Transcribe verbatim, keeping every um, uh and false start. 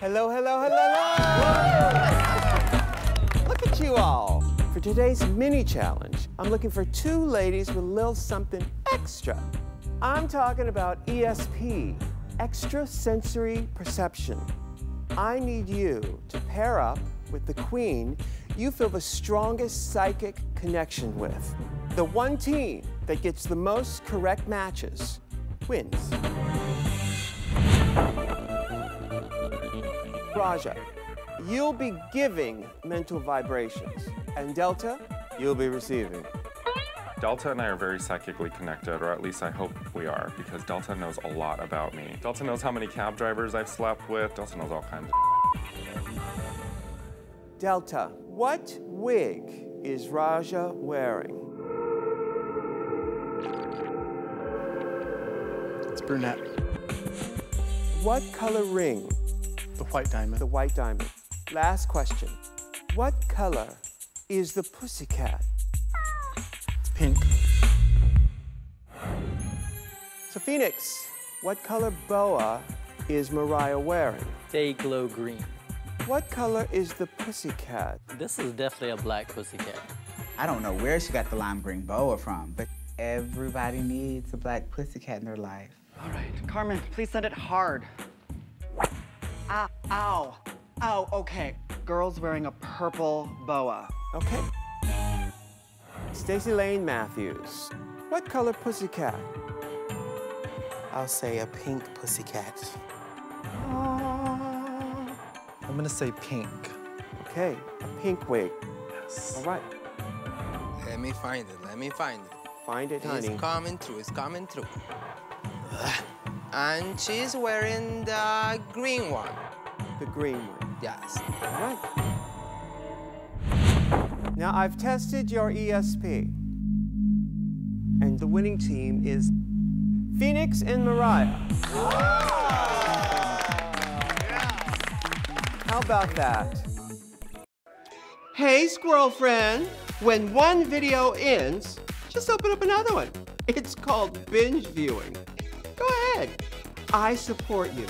Hello, hello, hello, hello! Look at you all. For today's mini challenge, I'm looking for two ladies with a little something extra. I'm talking about E S P, extrasensory perception. I need you to pair up with the queen you feel the strongest psychic connection with. The one team that gets the most correct matches wins. Raja, you'll be giving mental vibrations, and Delta, you'll be receiving. Delta and I are very psychically connected, or at least I hope we are, because Delta knows a lot about me. Delta knows how many cab drivers I've slept with. Delta knows all kinds of Delta, what wig is Raja wearing? It's brunette. What color ring? The white diamond. The white diamond. Last question. What color is the pussycat? It's pink. So Phoenix, what color boa is Mariah wearing? They glow green. What color is the pussycat? This is definitely a black pussycat. I don't know where she got the lime green boa from, but everybody needs a black pussycat in their life. All right. Carmen, please send it hard. Ow, ow, ow, okay. Girl's wearing a purple boa. Okay. Stacy Layne Matthews, what color pussycat? I'll say a pink pussycat. Uh... I'm gonna say pink. Okay, a pink wig. Yes. All right. Let me find it, let me find it. Find it, honey. It's coming through, it's coming through. Ugh. And she's wearing the green one. The green one? Yes. All right. Now, I've tested your E S P. And the winning team is Phoenix and Mariah. Oh! Yes. How about that? Hey, squirrel friend. When one video ends, just open up another one. It's called binge viewing. Go ahead. I support you.